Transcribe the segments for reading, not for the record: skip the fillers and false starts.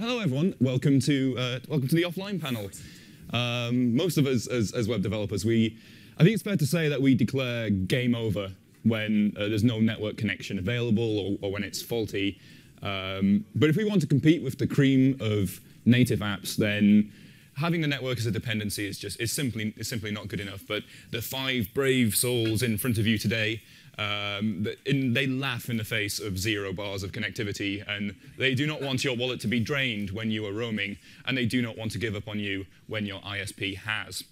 Hello, everyone. Welcome to the offline panel. Most of us, as web developers, I think it's fair to say that we declare game over when there's no network connection available or when it's faulty. But if we want to compete with the cream of native apps, then having the network as a dependency is simply not good enough. But the five brave souls in front of you today, they laugh in the face of 0 bars of connectivity, and they do not want your wallet to be drained when you are roaming, and they do not want to give up on you when your ISP has.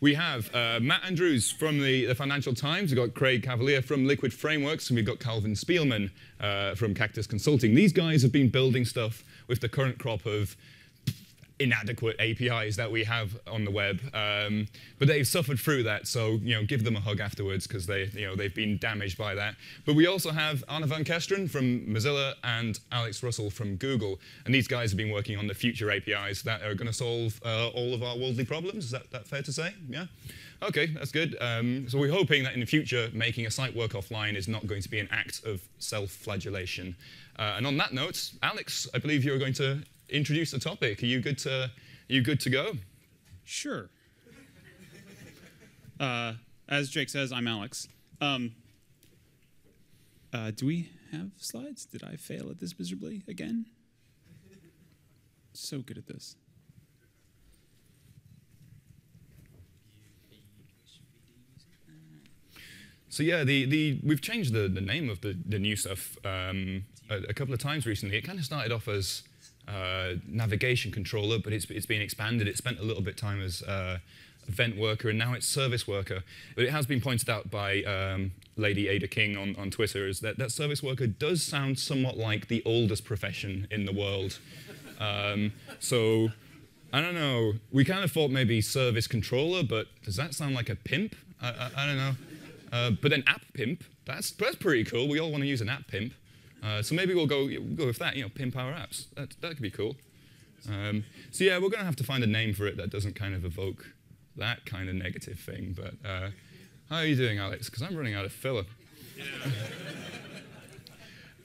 We have Matt Andrews from the Financial Times, we've got Craig Cavalier from Liquid Frameworks, and we've got Calvin Spielman from Cactus Consulting. These guys have been building stuff with the current crop of inadequate APIs that we have on the web, but they've suffered through that. So give them a hug afterwards because they've been damaged by that. But we also have Anne van Kesteren from Mozilla and Alex Russell from Google, and these guys have been working on the future APIs that are going to solve all of our worldly problems. Is that fair to say? Yeah. Okay, that's good. So we're hoping that in the future, making a site work offline is not going to be an act of self-flagellation. And on that note, Alex, I believe you're going to introduce the topic. Are you good to go? Sure. As Jake says, I'm Alex. Do we have slides? Did I fail at this miserably again? So good at this. So yeah, we've changed the name of the new stuff a couple of times recently. It kind of started off as navigation controller, but it's been expanded. It spent a little bit of time as event worker, and now it's service worker. But it has been pointed out by Lady Ada King on Twitter is that service worker does sound somewhat like the oldest profession in the world. So I don't know. We kind of thought maybe service controller, but does that sound like a pimp? I don't know. But an app pimp, that's pretty cool. We all want to use an app pimp. So maybe we'll go with that, pimp our apps. That could be cool. So yeah, we're going to have to find a name for it that doesn't kind of evoke that kind of negative thing. But how are you doing, Alex? Because I'm running out of filler. Yeah.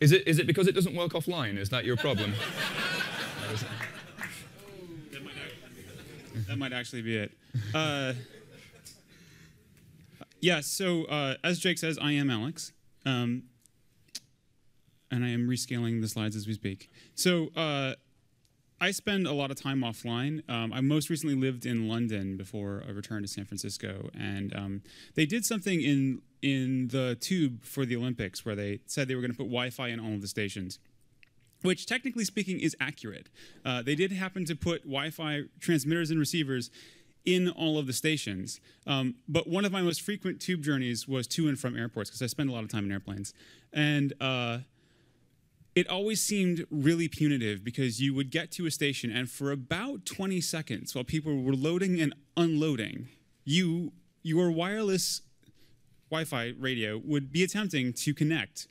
Is it because it doesn't work offline? Is that your problem? That might actually be it. Yeah, so as Jake says, I am Alex. And I am rescaling the slides as we speak. So I spend a lot of time offline. I most recently lived in London before I returned to San Francisco. And they did something in the tube for the Olympics where they said they were going to put Wi-Fi in all of the stations, which technically speaking is accurate. They did happen to put Wi-Fi transmitters and receivers in all of the stations. But one of my most frequent tube journeys was to and from airports because I spend a lot of time in airplanes. And it always seemed really punitive because you would get to a station and for about 20 seconds while people were loading and unloading, your wireless Wi-Fi radio would be attempting to connect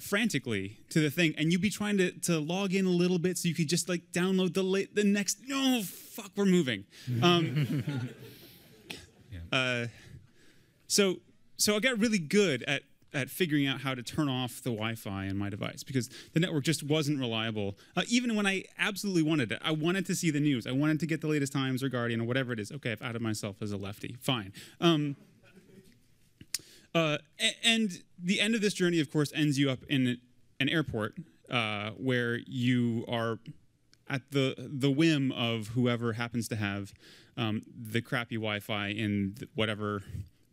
frantically to the thing, and you'd be trying to log in a little bit so you could just like download the next, no, fuck, we're moving. So I got really good at figuring out how to turn off the Wi-Fi in my device because the network just wasn't reliable. Even when I absolutely wanted it, I wanted to see the news. I wanted to get the latest Times or Guardian or whatever it is. Okay, I've outed myself as a lefty. Fine. And the end of this journey, of course, ends you up in an airport where you are at the whim of whoever happens to have the crappy Wi-Fi in whatever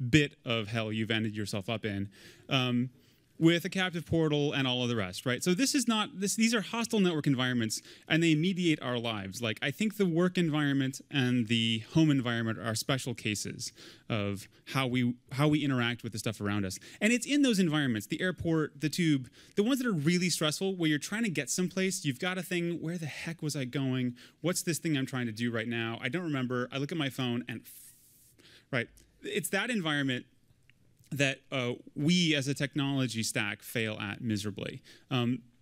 bit of hell you've ended yourself up in, with a captive portal and all of the rest, right? So this is not, these are hostile network environments, and they mediate our lives. Like, I think the work environment and the home environment are special cases of how we interact with the stuff around us. And it's in those environments, the airport, the tube, the ones that are really stressful, where you're trying to get someplace, you've got a thing, where the heck was I going? What's this thing I'm trying to do right now? I don't remember. I look at my phone and, right? It's that environment that we as a technology stack fail at miserably,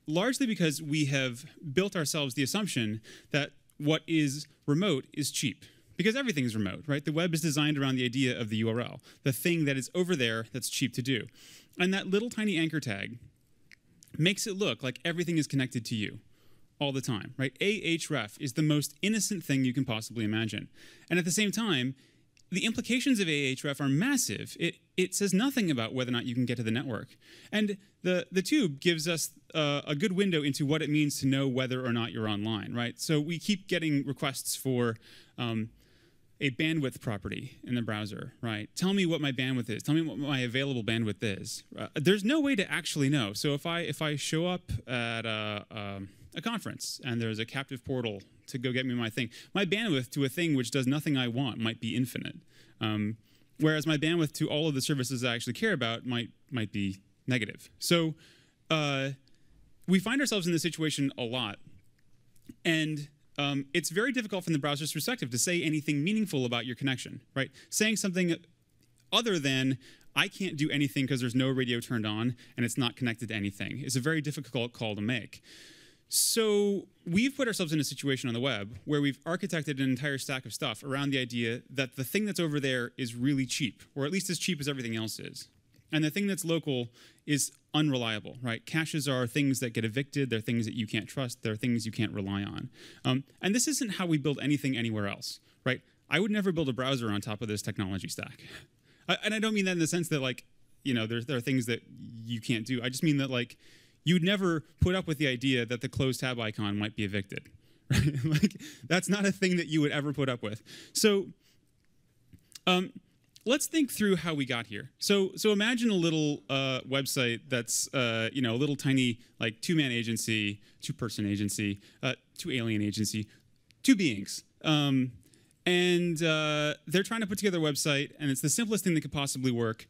largely because we have built ourselves the assumption that what is remote is cheap, because everything is remote, right? The web is designed around the idea of the URL, the thing that is over there that's cheap to do. And that little tiny anchor tag makes it look like everything is connected to you. all the time, right? AHREF is the most innocent thing you can possibly imagine. And at the same time, the implications of AHREF are massive. It says nothing about whether or not you can get to the network. And the tube gives us a good window into what it means to know whether or not you're online, right? So we keep getting requests for a bandwidth property in the browser, right? Tell me what my bandwidth is. Tell me what my available bandwidth is. There's no way to actually know. So if I show up at a conference and there's a captive portal to go get me my thing, my bandwidth to a thing which does nothing I want might be infinite. Whereas my bandwidth to all of the services I actually care about might be negative. So we find ourselves in this situation a lot. And it's very difficult from the browser's perspective to say anything meaningful about your connection, right? Saying something other than, I can't do anything because there's no radio turned on and it's not connected to anything, is a very difficult call to make. So we've put ourselves in a situation on the web where we've architected an entire stack of stuff around the idea that the thing that's over there is really cheap, or at least as cheap as everything else is. And the thing that's local is unreliable, right? Caches are things that get evicted. They're things that you can't trust. They're things you can't rely on. And this isn't how we build anything anywhere else, right? I would never build a browser on top of this technology stack. And I don't mean that in the sense that, like, you know, there are things that you can't do. I just mean that, like, you'd never put up with the idea that the closed tab icon might be evicted, right? Like, that's not a thing that you would ever put up with. So let's think through how we got here. So imagine a little website that's you know, a little tiny, like, two-man agency, two-person agency, two-alien agency, two beings. And they're trying to put together a website, and it's the simplest thing that could possibly work.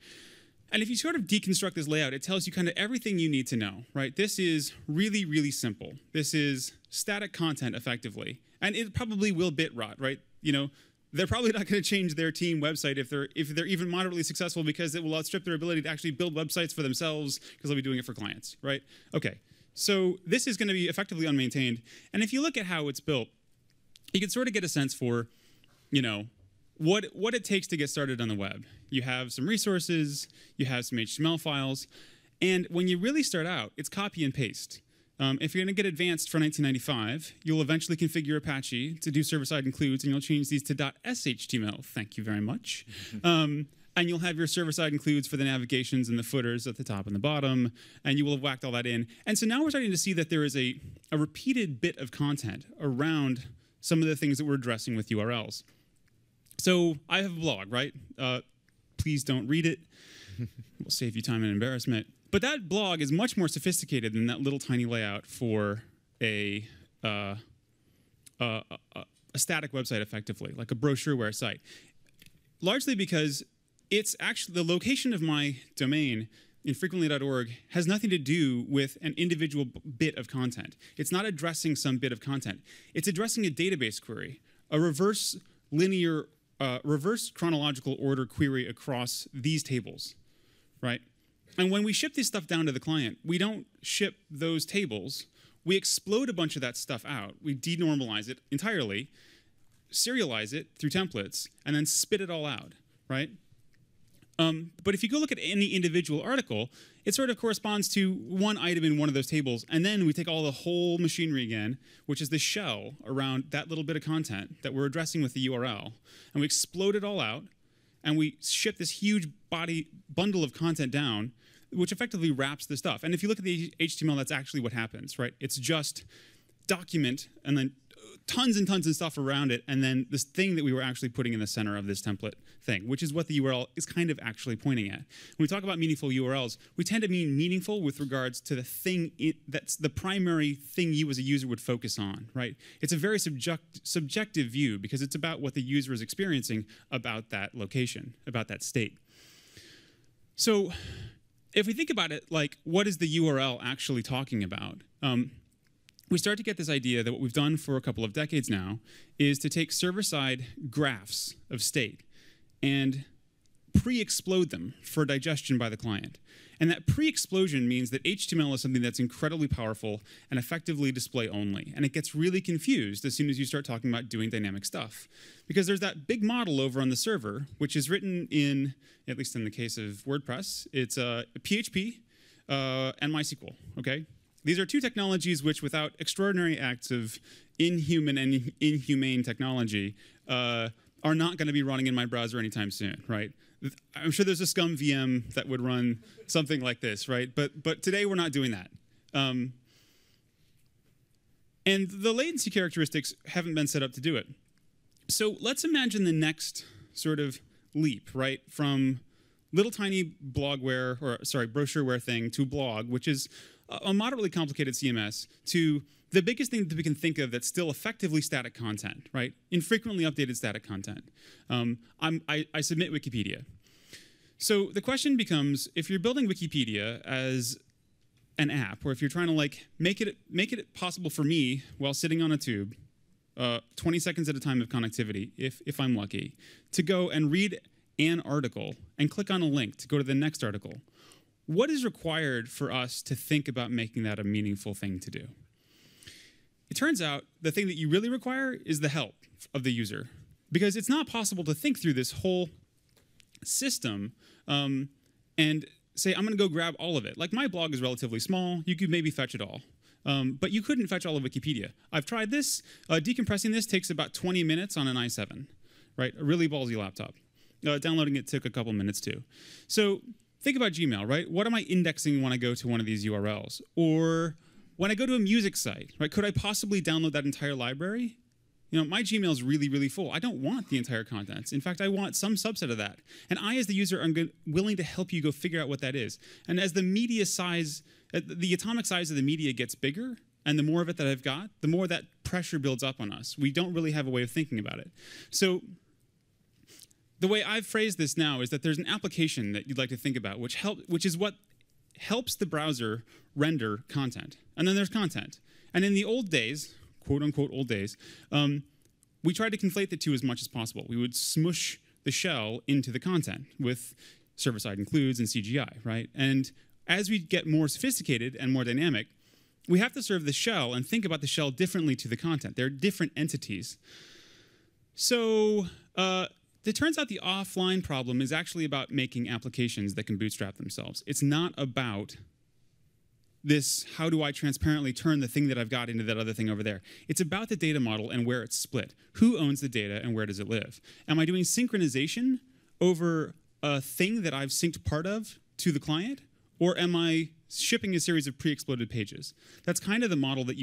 And if you sort of deconstruct this layout, it tells you kind of everything you need to know, right? This is really, really simple. This is static content, effectively. And it probably will bit rot, right? You know, they're probably not going to change their team website if they're even moderately successful, because it will outstrip their ability to actually build websites for themselves, because they'll be doing it for clients, right? OK, so this is going to be effectively unmaintained. And if you look at how it's built, you can sort of get a sense for, you know, what it takes to get started on the web. You have some resources, you have some HTML files, and when you really start out, it's copy and paste. If you're going to get advanced for 1995, you'll eventually configure Apache to do server-side includes, and you'll change these to .shtml, thank you very much. And you'll have your server-side includes for the navigations and the footers at the top and the bottom, and you will have whacked all that in. And so now we're starting to see that there is a repeated bit of content around some of the things that we're addressing with URLs. So I have a blog, right? Please don't read it. We'll save you time and embarrassment. But that blog is much more sophisticated than that little tiny layout for a static website, effectively, like a brochureware site. Largely because it's actually the location of my domain, infrequently.org, has nothing to do with an individual bit of content. It's not addressing some bit of content. It's addressing a database query, a reverse linear, reverse chronological order query across these tables, right? And when we ship this stuff down to the client, we don't ship those tables. We explode a bunch of that stuff out. We denormalize it entirely, serialize it through templates, and then spit it all out, right? But if you go look at any individual article, it sort of corresponds to one item in one of those tables. And then we take all the whole machinery again, which is the shell around that little bit of content that we're addressing with the URL. And we explode it all out. And we ship this huge bundle of content down, which effectively wraps the stuff. And if you look at the HTML, that's actually what happens, right? It's just document and then tons of stuff around it, and then this thing that we were actually putting in the center of this template thing, which is what the URL is kind of actually pointing at. When we talk about meaningful URLs, we tend to mean meaningful with regards to the thing that's the primary thing you as a user would focus on, right? It's a very subjective view, because it's about what the user is experiencing about that location, about that state. So if we think about it, like, what is the URL actually talking about? We start to get this idea that what we've done for a couple of decades now is to take server-side graphs of state and pre-explode them for digestion by the client. And that pre-explosion means that HTML is something that's incredibly powerful and effectively display only. And it gets really confused as soon as you start talking about doing dynamic stuff, because there's that big model over on the server, which is written in, at least in the case of WordPress, it's PHP and MySQL, okay? These are two technologies which, without extraordinary acts of inhuman and inhumane technology, are not going to be running in my browser anytime soon, right? I'm sure there's a scum VM that would run something like this, right? But today we're not doing that. And the latency characteristics haven't been set up to do it. So let's imagine the next sort of leap, right, from little tiny blogware, or sorry, brochureware thing to blog, which is a moderately complicated CMS, to the biggest thing that we can think of that's still effectively static content, right? Infrequently updated static content. I submit Wikipedia. So the question becomes, if you're building Wikipedia as an app, or if you're trying to like make it possible for me while sitting on a tube, 20 seconds at a time of connectivity, if I'm lucky, to go and read an article and click on a link to go to the next article, what is required for us to think about making that a meaningful thing to do? It turns out the thing that you really require is the help of the user, because it's not possible to think through this whole system and say, I'm going to go grab all of it. Like, my blog is relatively small. You could maybe fetch it all. But you couldn't fetch all of Wikipedia. I've tried this. Decompressing this takes about 20 minutes on an i7, right? A really ballsy laptop. Downloading it took a couple minutes too. So think about Gmail, right? What am I indexing when I go to one of these URLs? Or when I go to a music site, right? Could I possibly download that entire library? You know, my Gmail is really, really full. I don't want the entire contents. In fact, I want some subset of that. And I, as the user, am willing to help you go figure out what that is. And as the media size, the atomic size of the media gets bigger, and the more of it that I've got, the more that pressure builds up on us. We don't really have a way of thinking about it. So the way I've phrased this now is that there's an application that you'd like to think about, which is what helps the browser render content. And then there's content. And in the old days, quote unquote old days, we tried to conflate the two as much as possible. We would smush the shell into the content with server-side includes and CGI, right? And as we get more sophisticated and more dynamic, we have to serve the shell and think about the shell differently to the content. They're different entities. So it turns out the offline problem is actually about making applications that can bootstrap themselves. It's not about this, how do I transparently turn the thing that I've got into that other thing over there? It's about the data model and where it's split. Who owns the data and where does it live? Am I doing synchronization over a thing that I've synced part of to the client? Or am I shipping a series of pre-exploded pages? That's kind of the model that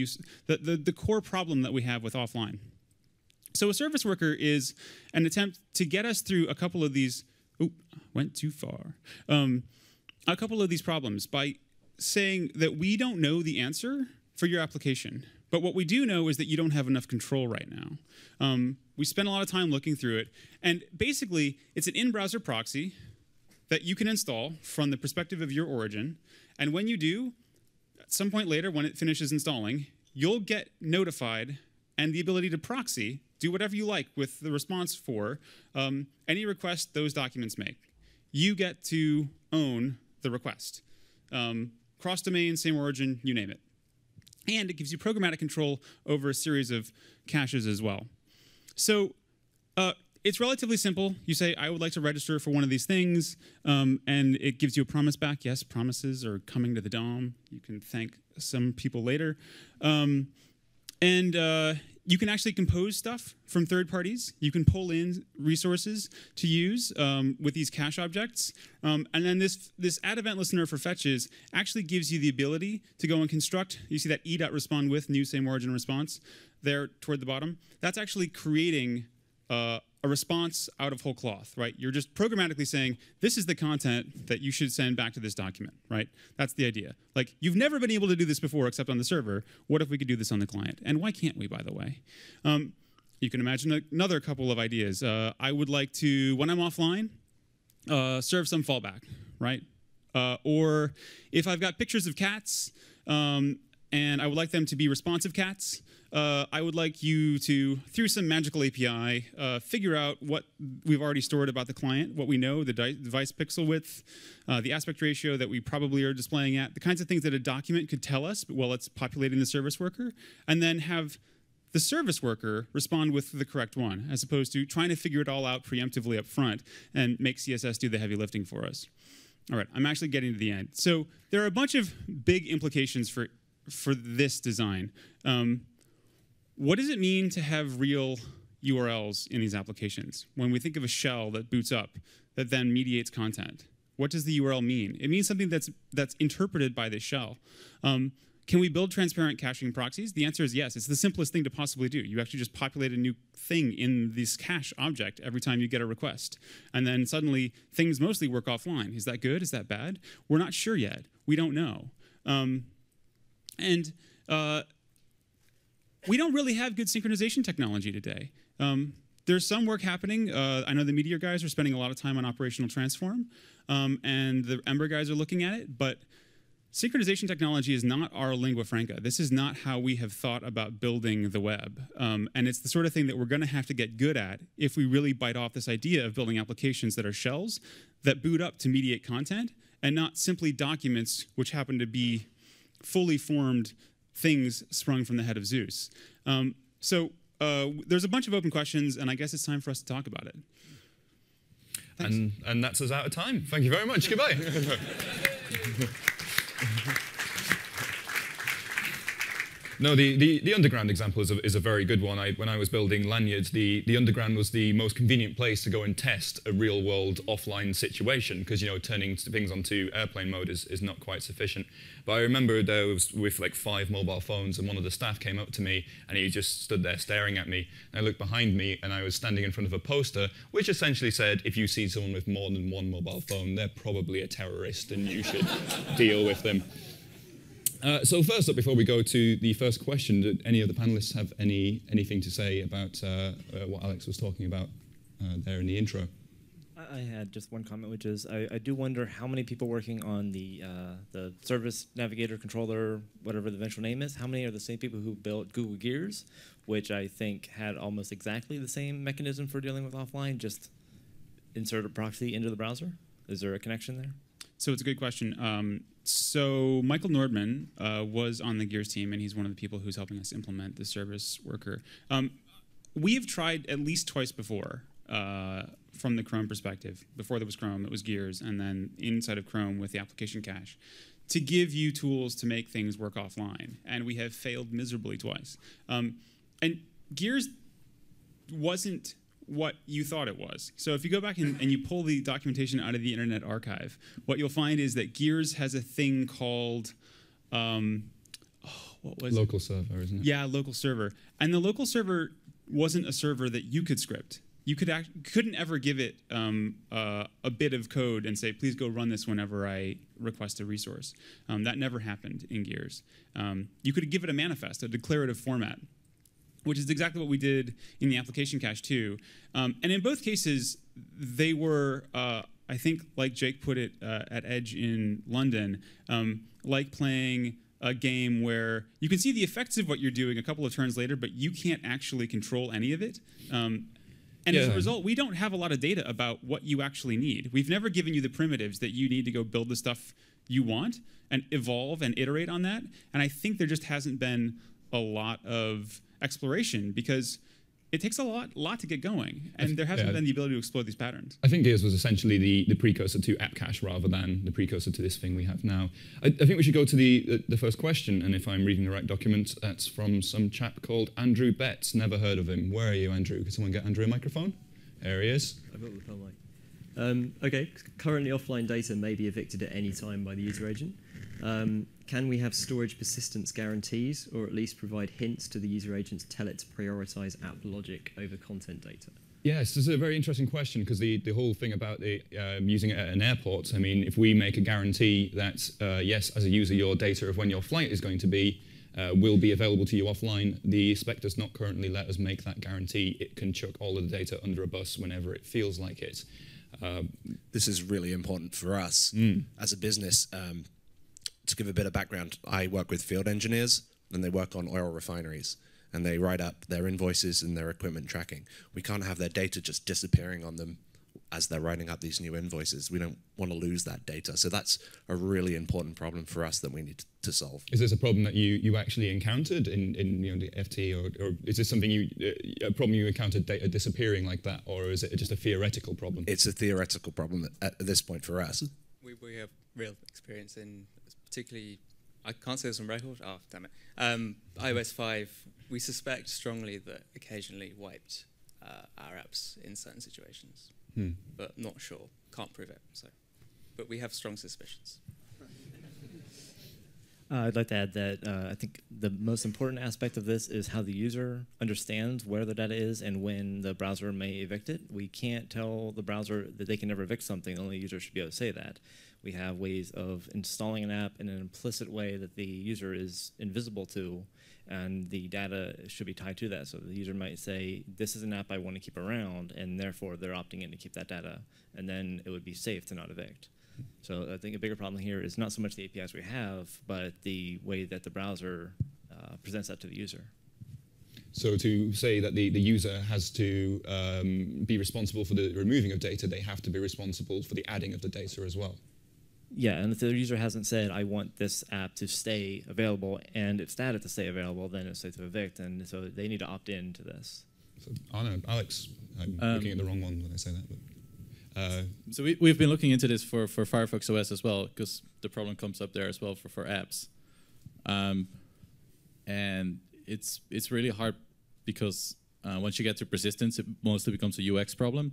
the core problem that we have with offline. So a service worker is an attempt to get us through a couple of these, a couple of these problems by saying that we don't know the answer for your application. But what we do know is that you don't have enough control right now. We spend a lot of time looking through it. And basically, it's an in-browser proxy that you can install from the perspective of your origin. And when you do, at some point later when it finishes installing, you'll get notified and the ability to proxy, do whatever you like with the response for any request those documents make. You get to own the request. Cross-domain, same origin, you name it. And it gives you programmatic control over a series of caches as well. So it's relatively simple. You say, I would like to register for one of these things, and it gives you a promise back. Yes, promises are coming to the DOM. You can thank some people later. You can actually compose stuff from third parties. You can pull in resources to use with these cache objects. And then this add event listener for fetches actually gives you the ability to go and construct. You see that e.respond with new same origin response there toward the bottom? That's actually creating a response out of whole cloth, right? You're just programmatically saying, this is the content that you should send back to this document, right? That's the idea. Like, you've never been able to do this before except on the server. What if we could do this on the client? And why can't we, by the way? You can imagine another couple of ideas. I would like to, when I'm offline, serve some fallback, right? Or if I've got pictures of cats, and I would like them to be responsive cats, I would like you to, through some magical API, figure out what we've already stored about the client, what we know, the device pixel width, the aspect ratio that we probably are displaying at, the kinds of things that a document could tell us while it's populating the service worker, and then have the service worker respond with the correct one, as opposed to trying to figure it all out preemptively up front and make CSS do the heavy lifting for us. All right, I'm actually getting to the end. So there are a bunch of big implications for for this design. What does it mean to have real URLs in these applications? When we think of a shell that boots up, that then mediates content, what does the URL mean? It means something that's interpreted by this shell. Can we build transparent caching proxies? The answer is yes. It's the simplest thing to possibly do. You actually just populate a new thing in this cache object every time you get a request. And then suddenly, things mostly work offline. Is that good? Is that bad? We're not sure yet. We don't know. We don't really have good synchronization technology today. There's some work happening. I know the Meteor guys are spending a lot of time on operational transform, and the Ember guys are looking at it. But synchronization technology is not our lingua franca. This is not how we have thought about building the web. And it's the sort of thing that we're going to have to get good at if we really bite off this idea of building applications that are shells that boot up to mediate content, and not simply documents which happen to be fully formed things sprung from the head of Zeus. There's a bunch of open questions, and I guess it's time for us to talk about it. Thanks. And that's us out of time. Thank you very much. Goodbye. No, the underground example is a very good one. When I was building lanyards, the underground was the most convenient place to go and test a real-world offline situation, because turning things onto airplane mode is not quite sufficient. But I remember there was with like 5 mobile phones, and one of the staff came up to me, and he just stood there staring at me. And I looked behind me, and I was standing in front of a poster, which essentially said, if you see someone with more than one mobile phone, they're probably a terrorist, and you should deal with them. So first up, before we go to the first question, did any of the panelists have anything to say about what Alex was talking about there in the intro? I had just one comment, which is I do wonder how many people working on the service navigator controller, whatever the eventual name is, how many are the same people who built Google Gears, which I think had almost exactly the same mechanism for dealing with offline, just insert a proxy into the browser? Is there a connection there? So it's a good question. So Michael Nordman was on the Gears team, and he's one of the people who's helping us implement the service worker. We have tried at least twice before from the Chrome perspective. Before there was Chrome, it was Gears, and then inside of Chrome with the application cache, to give you tools to make things work offline. And we have failed miserably twice. And Gears wasn't what you thought it was. So if you go back and you pull the documentation out of the Internet Archive, what you'll find is that Gears has a thing called, what was it? Local server, isn't it? Yeah, local server. And the local server wasn't a server that you could script. You couldn't ever give it a bit of code and say, please go run this whenever I request a resource. That never happened in Gears. You could give it a manifest, a declarative format, which is exactly what we did in the application cache too. And in both cases, they were, I think like Jake put it at Edge in London, like playing a game where you can see the effects of what you're doing a couple of turns later, but you can't actually control any of it. And yeah, as a result, we don't have a lot of data about what you actually need. We've never given you the primitives that you need to go build the stuff you want and evolve and iterate on that. And I think there just hasn't been a lot of exploration, because it takes a lot to get going, and there hasn't been the ability to explore these patterns. I think Gears was essentially the precursor to AppCache rather than the precursor to this thing we have now. I think we should go to the first question, and if I'm reading the right document, that's from some chap called Andrew Betts. Never heard of him. Where are you, Andrew? Can someone get Andrew a microphone? There he is. I've got the mic. Okay, currently offline data may be evicted at any time by the user agent. Can we have storage persistence guarantees, or at least provide hints to the user agent to tell it to prioritize app logic over content data? Yes, this is a very interesting question, because the whole thing about the, using it at an airport, I mean, if we make a guarantee that, yes, as a user, your data of when your flight is going to be will be available to you offline, the spec does not currently let us make that guarantee. It can chuck all of the data under a bus whenever it feels like it. This is really important for us as a business. To give a bit of background, I work with field engineers, and they work on oil refineries, and they write up their invoices and their equipment tracking. We can't have their data just disappearing on them as they're writing up these new invoices. We don't want to lose that data. So that's a really important problem for us that we need to solve. Is this a problem that you actually encountered in the FT, or is this something a problem you encountered, data disappearing like that, or is it just a theoretical problem? It's a theoretical problem at this point for us. We have real experience in particularly I can't say this on record. Oh, damn it. iOS 5, we suspect strongly that occasionally wiped our apps in certain situations, but not sure. Can't prove it. So, but we have strong suspicions. I'd like to add that I think the most important aspect of this is how the user understands where the data is and when the browser may evict it. We can't tell the browser that they can never evict something. Only the user should be able to say that. We have ways of installing an app in an implicit way that the user is invisible to, and the data should be tied to that. So the user might say, this is an app I want to keep around, and therefore they're opting in to keep that data, and then it would be safe to not evict. So I think a bigger problem here is not so much the APIs we have, but the way that the browser presents that to the user. So to say that the user has to be responsible for the removing of data, they have to be responsible for the adding of the data as well. Yeah, and if the user hasn't said, I want this app to stay available, and it's that to stay available, then it's safe to evict, and so they need to opt in to this. So, I know, Alex, I'm looking at the wrong one when I say that. But. So we've been looking into this for Firefox OS as well, because the problem comes up there as well for apps. And it's really hard because once you get to persistence, it mostly becomes a UX problem.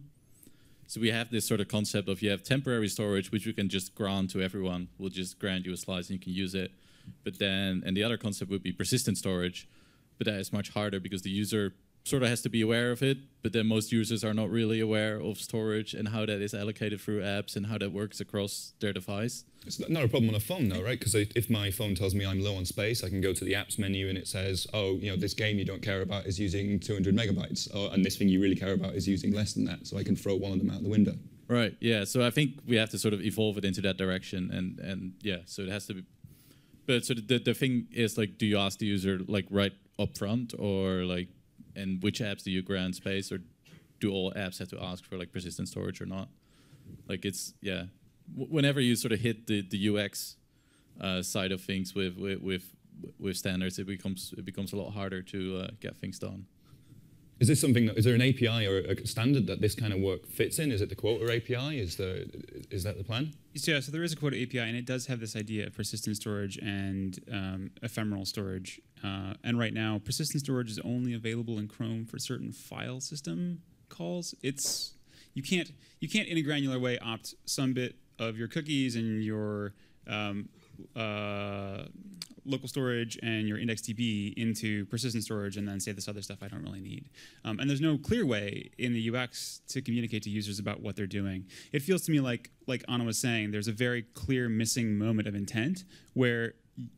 So we have this sort of concept of you have temporary storage, which you can just grant to everyone. We'll just grant you a slice and you can use it. But then, and the other concept would be persistent storage, but that is much harder because the user sort of has to be aware of it, but then most users are not really aware of storage and how that is allocated through apps and how that works across their device. It's not a problem on a phone though, right? Because if my phone tells me I'm low on space, I can go to the apps menu and it says, oh, you know, this game you don't care about is using 200 megabytes, or, and this thing you really care about is using less than that, so I can throw one of them out the window. Right, yeah, so I think we have to sort of evolve it into that direction, and yeah, so it has to be... But so the thing is, like, do you ask the user, like, right up front, or, like, and which apps do you grant space, or do all apps have to ask for like persistent storage or not? Like it's, yeah. Whenever you sort of hit the UX side of things with standards, it becomes a lot harder to get things done. Is this something that, is there an API or a standard that this kind of work fits in? Is it the quota API? Is that the plan? Yeah, so there is a quota API, and it does have this idea of persistent storage and ephemeral storage. And right now, persistent storage is only available in Chrome for certain file system calls. It's you can't in a granular way opt some bit of your cookies and your local storage and your IndexedDB into persistent storage and then say this other stuff I don't really need. And there's no clear way in the UX to communicate to users about what they're doing. It feels to me like Anna was saying, there's a very clear missing moment of intent where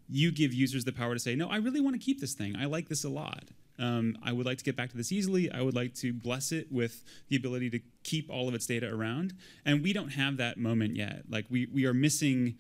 you give users the power to say, no, I really want to keep this thing. I like this a lot. I would like to get back to this easily. I would like to bless it with the ability to keep all of its data around. And we don't have that moment yet. Like we are missing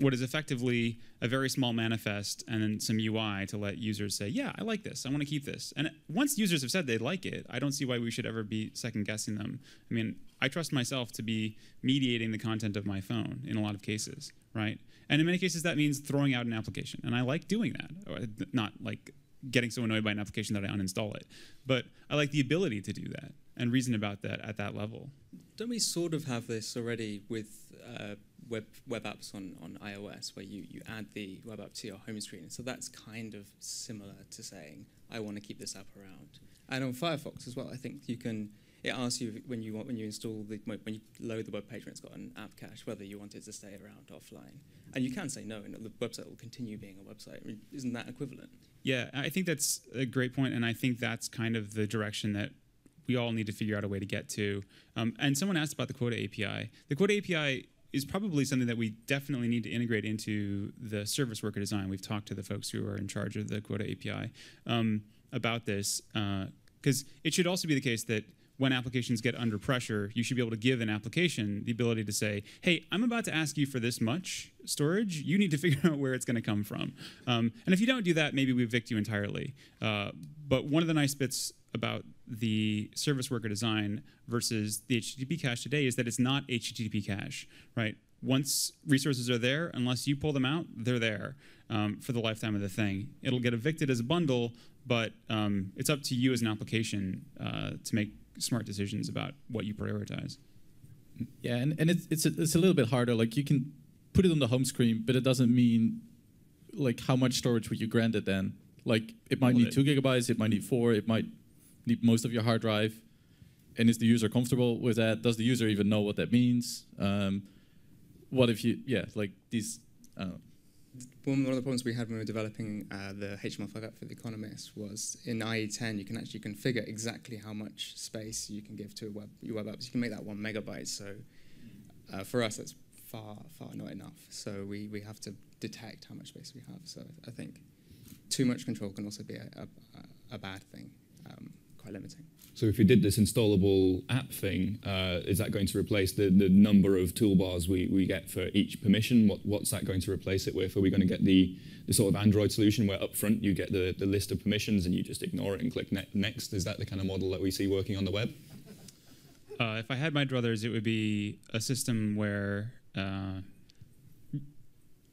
what is effectively a very small manifest and then some UI to let users say, yeah, I like this, I want to keep this. And once users have said they like it, I don't see why we should ever be second-guessing them. I mean, I trust myself to be mediating the content of my phone in a lot of cases, right? And in many cases, that means throwing out an application. And I like doing that, not like getting so annoyed by an application that I uninstall it. But I like the ability to do that and reason about that at that level. Don't we sort of have this already with web apps on iOS, where you add the web app to your home screen? So that's kind of similar to saying, I want to keep this app around. And on Firefox as well, I think you can, it asks you when you load the web page when it's got an app cache, whether you want it to stay around offline. And you can say no, and the website will continue being a website. I mean, isn't that equivalent? Yeah, I think that's a great point, and I think that's kind of the direction that we all need to figure out a way to get to. And someone asked about the quota API. The quota API is probably something that we definitely need to integrate into the service worker design. We've talked to the folks who are in charge of the quota API about this, because it should also be the case that when applications get under pressure, you should be able to give an application the ability to say, hey, I'm about to ask you for this much storage. You need to figure out where it's going to come from. And if you don't do that, maybe we evict you entirely. But one of the nice bits about the service worker design versus the HTTP cache today is that it's not HTTP cache, right? Once resources are there, unless you pull them out, they're there for the lifetime of the thing. It'll get evicted as a bundle, but it's up to you as an application to make smart decisions about what you prioritize. Yeah, and it's a little bit harder. Like you can put it on the home screen, but it doesn't mean like how much storage would you grant it then? Like it might need 2 gigabytes, it might need 4, it might need most of your hard drive. And is the user comfortable with that? Does the user even know what that means? What if you, yeah, like these, I don't know. One of the problems we had when we were developing the HTML file for The Economist was in IE10 you can actually configure exactly how much space you can give to a web, your web apps. You can make that 1 megabyte. So for us, that's far not enough. So we have to detect how much space we have. So I think too much control can also be a bad thing, quite limiting. So if you did this installable app thing, is that going to replace the number of toolbars we get for each permission? What's that going to replace it with? Are we going to get the sort of Android solution where up front you get the list of permissions and you just ignore it and click next? Is that the kind of model that we see working on the web? If I had my druthers, it would be a system where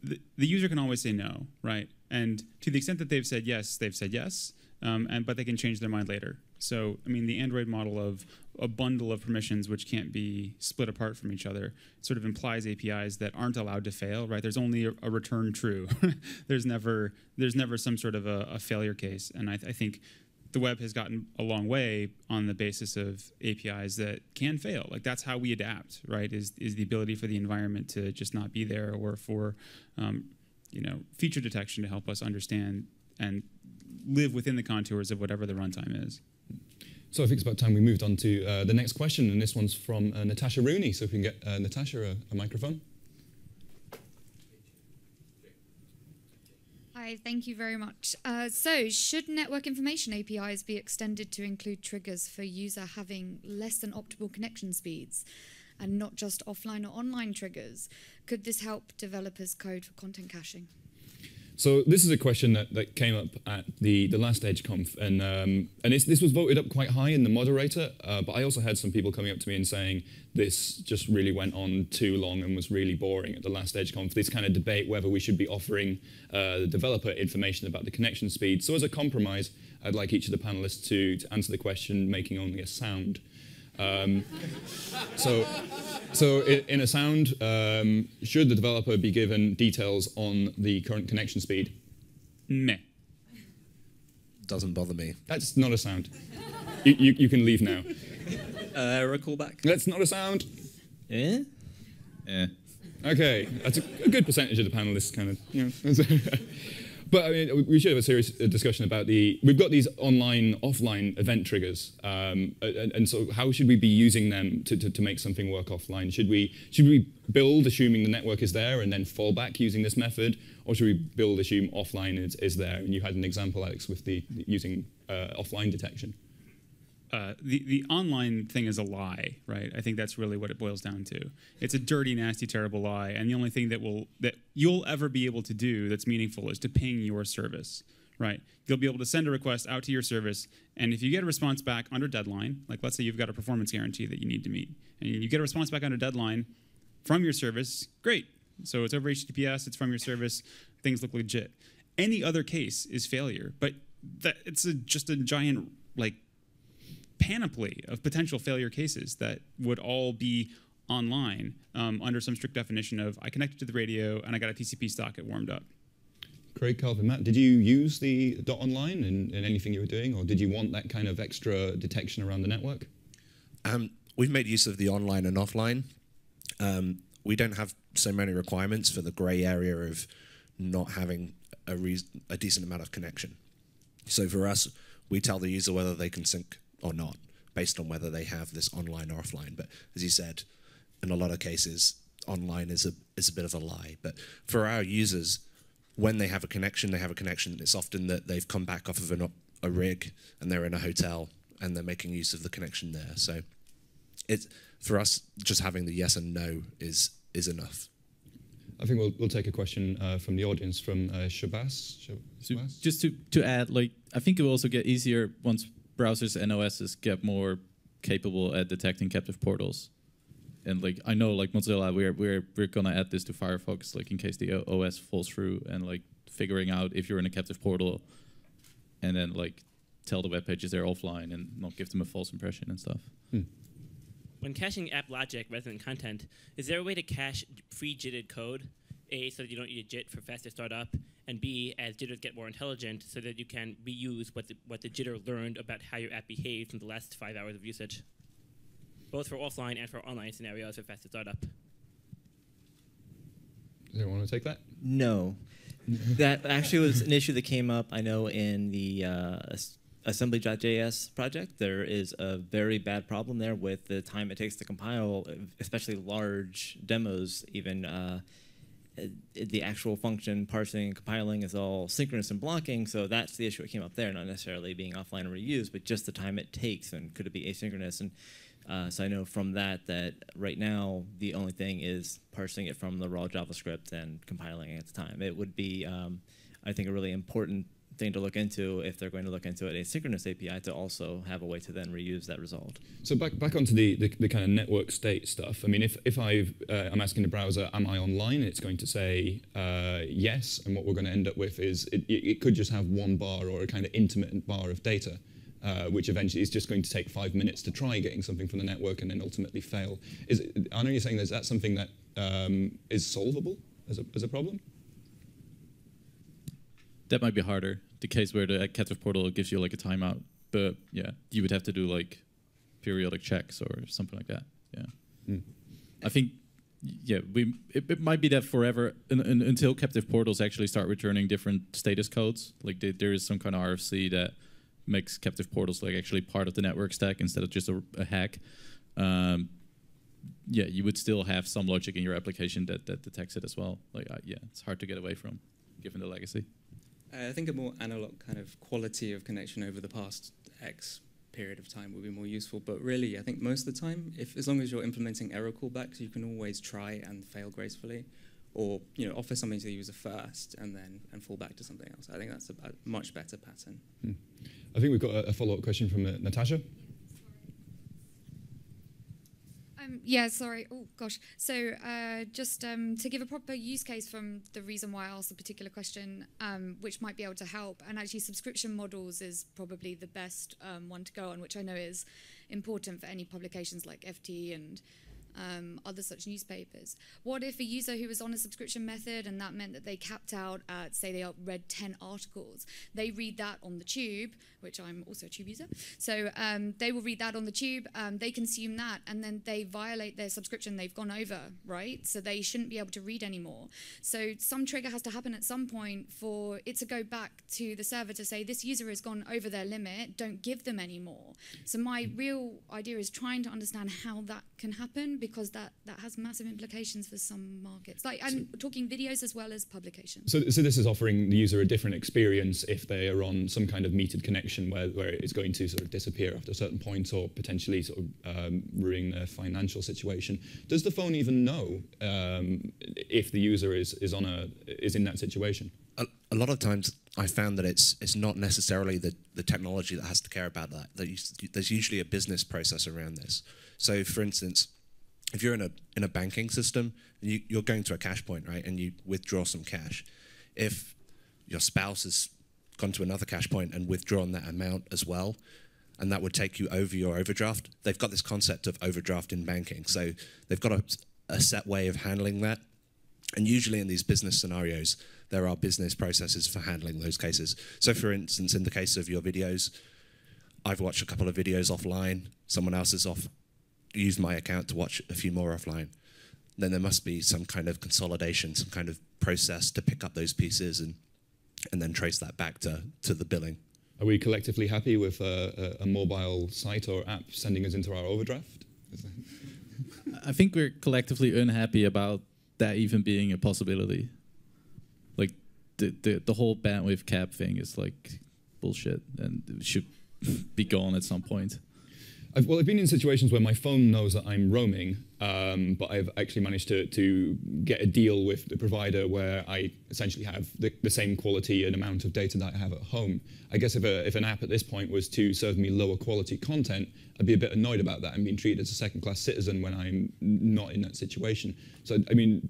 the user can always say no, right? And to the extent that they've said yes, they've said yes. But they can change their mind later. So, I mean, the Android model of a bundle of permissions which can't be split apart from each other sort of implies APIs that aren't allowed to fail, right? There's only a return true. there's never some sort of a failure case. And I think the web has gotten a long way on the basis of APIs that can fail. Like that's how we adapt, right? Is the ability for the environment to just not be there, or for you know, feature detection to help us understand and live within the contours of whatever the runtime is. So I think it's about time we moved on to the next question, and this one's from Natasha Rooney. So if we can get Natasha a microphone. Hi, thank you very much. So should network information APIs be extended to include triggers for user having less than optimal connection speeds and not just offline or online triggers? Could this help developers code for content caching? So this is a question that came up at the last Edge Conf, and this was voted up quite high in the moderator, but I also had some people coming up to me and saying this just really went on too long and was really boring at the last Edge Conf, this kind of debate whether we should be offering the developer information about the connection speed. So as a compromise, I'd like each of the panelists to answer the question making only a sound. So in a sound, should the developer be given details on the current connection speed? Meh. Doesn't bother me. That's not a sound. You can leave now. A callback? That's not a sound. Eh? Eh. OK, that's a good percentage of the panelists, kind of. You know. But I mean, we should have a serious discussion about we've got these online, offline event triggers, and so how should we be using them to make something work offline? Should we build assuming the network is there and then fall back using this method, or should we build assume offline is there? And you had an example, Alex, with using offline detection. The online thing is a lie, right? I think that's really what it boils down to. It's a dirty, nasty, terrible lie, and the only thing that you'll ever be able to do that's meaningful is to ping your service, right? You'll be able to send a request out to your service, and if you get a response back under deadline, like let's say you've got a performance guarantee that you need to meet, and you get a response back under deadline from your service, great. So it's over HTTPS, it's from your service, things look legit. Any other case is failure, but it's just a giant, like, panoply of potential failure cases that would all be online under some strict definition of I connected to the radio and I got a TCP socket warmed up. Craig, Calvin, Matt, did you use the .online in anything you were doing, or did you want that kind of extra detection around the network? We've made use of the online and offline. We don't have so many requirements for the gray area of not having a decent amount of connection. So for us, we tell the user whether they can sync or not, based on whether they have this online or offline. But as you said, in a lot of cases, online is a bit of a lie. But for our users, when they have a connection, It's often that they've come back off of a rig and they're in a hotel and they're making use of the connection there. So it's, for us, just having the yes and no is enough. I think we'll take a question from the audience from Shabazz. Shabazz? Just to add, like I think it will also get easier once browsers and OSs get more capable at detecting captive portals, and like I know, like Mozilla, we're gonna add this to Firefox, like in case the OS falls through, and like figuring out if you're in a captive portal, and then like tell the web pages they're offline and not give them a false impression and stuff. Hmm. When caching app logic rather than content, is there a way to cache pre-jitted code? A, so that you don't need a JIT for faster startup, and B, as jitters get more intelligent, so that you can reuse what the jitter learned about how your app behaved in the last 5 hours of usage, both for offline and for online scenarios for faster startup. Does anyone want to take that? No. That actually was an issue that came up, I know, in the assembly.js project. There is a very bad problem there with the time it takes to compile, especially large demos. Even the actual function parsing and compiling is all synchronous and blocking, so that's the issue that came up there, not necessarily being offline or reused, but just the time it takes, and could it be asynchronous? And so I know from that right now the only thing is parsing it from the raw JavaScript and compiling it at the time. It would be, I think, a really important thing to look into if they're going to look into an asynchronous API, to also have a way to then reuse that result. So back onto the kind of network state stuff. I mean, if I'm asking the browser, am I online? It's going to say yes, and what we're going to end up with is it could just have one bar or a kind of intermittent bar of data, which eventually is just going to take 5 minutes to try getting something from the network and then ultimately fail. I know you're saying that's something that is solvable as a problem? That might be harder. The case where the Cactus portal gives you like a timeout, but yeah, you would have to do like periodic checks or something like that. Yeah, I think yeah, it might be that forever until captive portals actually start returning different status codes. Like there is some kind of RFC that makes captive portals like actually part of the network stack instead of just a hack. Yeah, you would still have some logic in your application that detects it as well. Like yeah, it's hard to get away from, given the legacy. I think a more analog kind of quality of connection over the past X period of time would be more useful. But really, I think most of the time, as long as you're implementing error callbacks, you can always try and fail gracefully, or offer something to the user first and then fall back to something else. I think that's a much better pattern. I think we've got a follow-up question from Natasha. Yeah, sorry. Oh, gosh. So just to give a proper use case from the reason why I asked a particular question, which might be able to help, and actually subscription models is probably the best one to go on, which I know is important for any publications like FT and other such newspapers. What if a user who was on a subscription method and that meant that they capped out at, say, they read 10 articles, they read that on the Tube, which I'm also a Tube user, so they will read that on the Tube, they consume that, and then they violate their subscription, they've gone over, right? So they shouldn't be able to read anymore. So some trigger has to happen at some point for it to go back to the server to say, this user has gone over their limit, don't give them anymore. So my real idea is trying to understand how that can happen, because that has massive implications for some markets. Like, I'm talking videos as well as publications. So this is offering the user a different experience if they are on some kind of metered connection where it's going to sort of disappear after a certain point, or potentially sort of ruin their financial situation. Does the phone even know if the user is in that situation? A lot of times I found that it's not necessarily the technology that has to care about that. There's usually a business process around this. So for instance, if you're in a banking system, you're going to a cash point, right? And you withdraw some cash. If your spouse has gone to another cash point and withdrawn that amount as well, and that would take you over your overdraft, they've got this concept of overdraft in banking. So they've got a set way of handling that. And usually in these business scenarios, there are business processes for handling those cases. So for instance, in the case of your videos, I've watched a couple of videos offline, someone else is used my account to watch a few more offline. Then there must be some kind of consolidation, some kind of process to pick up those pieces and then trace that back to the billing. Are we collectively happy with a mobile site or app sending us into our overdraft? I think we're collectively unhappy about that even being a possibility. Like the whole bandwidth cap thing is like bullshit and it should be gone at some point. Well, I've been in situations where my phone knows that I'm roaming, but I've actually managed to get a deal with the provider where I essentially have the same quality and amount of data that I have at home. I guess if an app at this point was to serve me lower quality content, I'd be a bit annoyed about that and being treated as a second-class citizen when I'm not in that situation. So, I mean,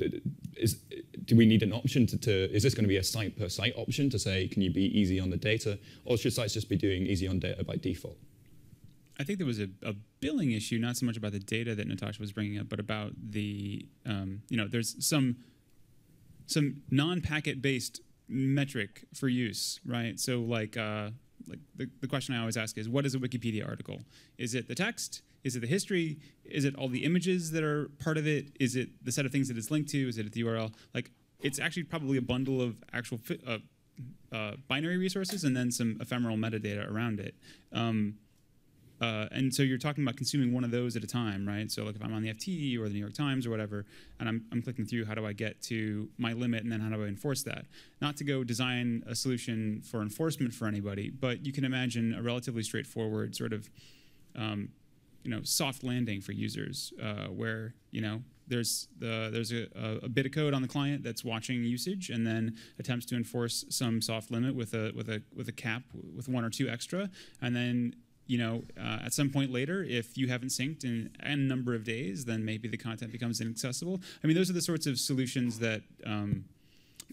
do we need an option is this going to be a site-per-site option to say, can you be easy on the data, or should sites just be doing easy on data by default? I think there was a billing issue, not so much about the data that Natasha was bringing up, but about the, there's some some non-packet-based metric for use, right? So like the question I always ask is, what is a Wikipedia article? Is it the text? Is it the history? Is it all the images that are part of it? Is it the set of things that it's linked to? Is it at the URL? Like, it's actually probably a bundle of actual binary resources and then some ephemeral metadata around it. And so you're talking about consuming one of those at a time, right? So like if I'm on the FT or the New York Times or whatever, and I'm clicking through, how do I get to my limit, and then how do I enforce that? Not to go design a solution for enforcement for anybody, but you can imagine a relatively straightforward sort of, you know, soft landing for users where, you know, there's a bit of code on the client that's watching usage and then attempts to enforce some soft limit with a cap with one or two extra, and then, you know, at some point later, if you haven't synced in a number of days, then maybe the content becomes inaccessible. I mean, those are the sorts of solutions that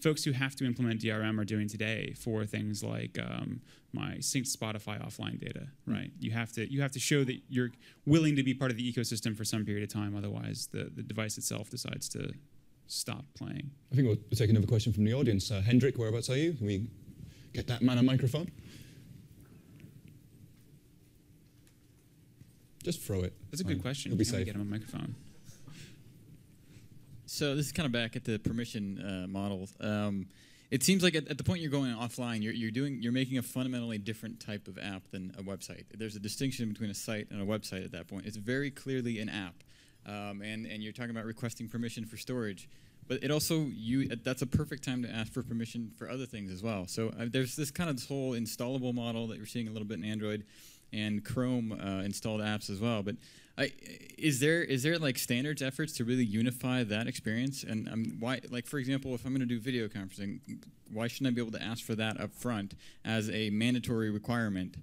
folks who have to implement DRM are doing today for things like my synced Spotify offline data, right? You have to show that you're willing to be part of the ecosystem for some period of time. Otherwise, the device itself decides to stop playing. I think we'll take another question from the audience. Hendrik, whereabouts are you? Can we get that man a microphone? Just throw it. That's a good question. You'll be safe. Get him a microphone. So this is kind of back at the permission model. It seems like at the point you're going offline, you're making a fundamentally different type of app than a website. There's a distinction between a site and a website at that point. It's very clearly an app, and you're talking about requesting permission for storage. But it also, that's a perfect time to ask for permission for other things as well. So there's this kind of this whole installable model that you're seeing a little bit in Android and Chrome installed apps as well. But is there like standards efforts to really unify that experience? And why, like for example, if I'm going to do video conferencing, why shouldn't I be able to ask for that up front as a mandatory requirement?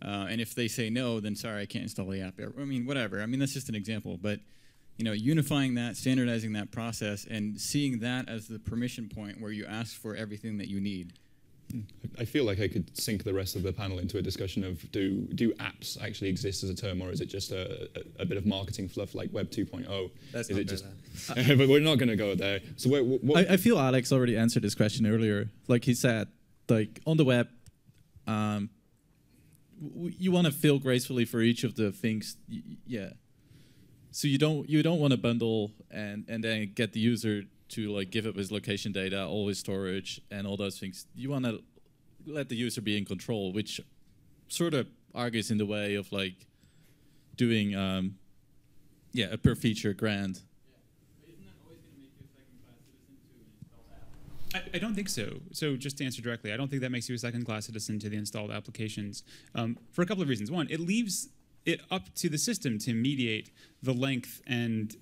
And if they say no, then sorry, I can't install the app. I mean, whatever. I mean, that's just an example. But you know, unifying that, standardizing that process, and seeing that as the permission point where you ask for everything that you need. I feel like I could sink the rest of the panel into a discussion of do apps actually exist as a term, or is it just a bit of marketing fluff like Web 2.0? That's is not it just But we're not going to go there. So I feel Alex already answered this question earlier. Like he said, like on the web, you want to feel gracefully for each of the things. Yeah. So you don't want to bundle and then get the user to like give up his location data, all his storage, and all those things. You want to let the user be in control, which sort of argues in the way of like doing, a per feature grant. Yeah. But isn't that always going to make you a second-class citizen to an installed app? I don't think so. So just to answer directly, I don't think that makes you a second-class citizen to the installed applications for a couple of reasons. One, it leaves it up to the system to mediate the length and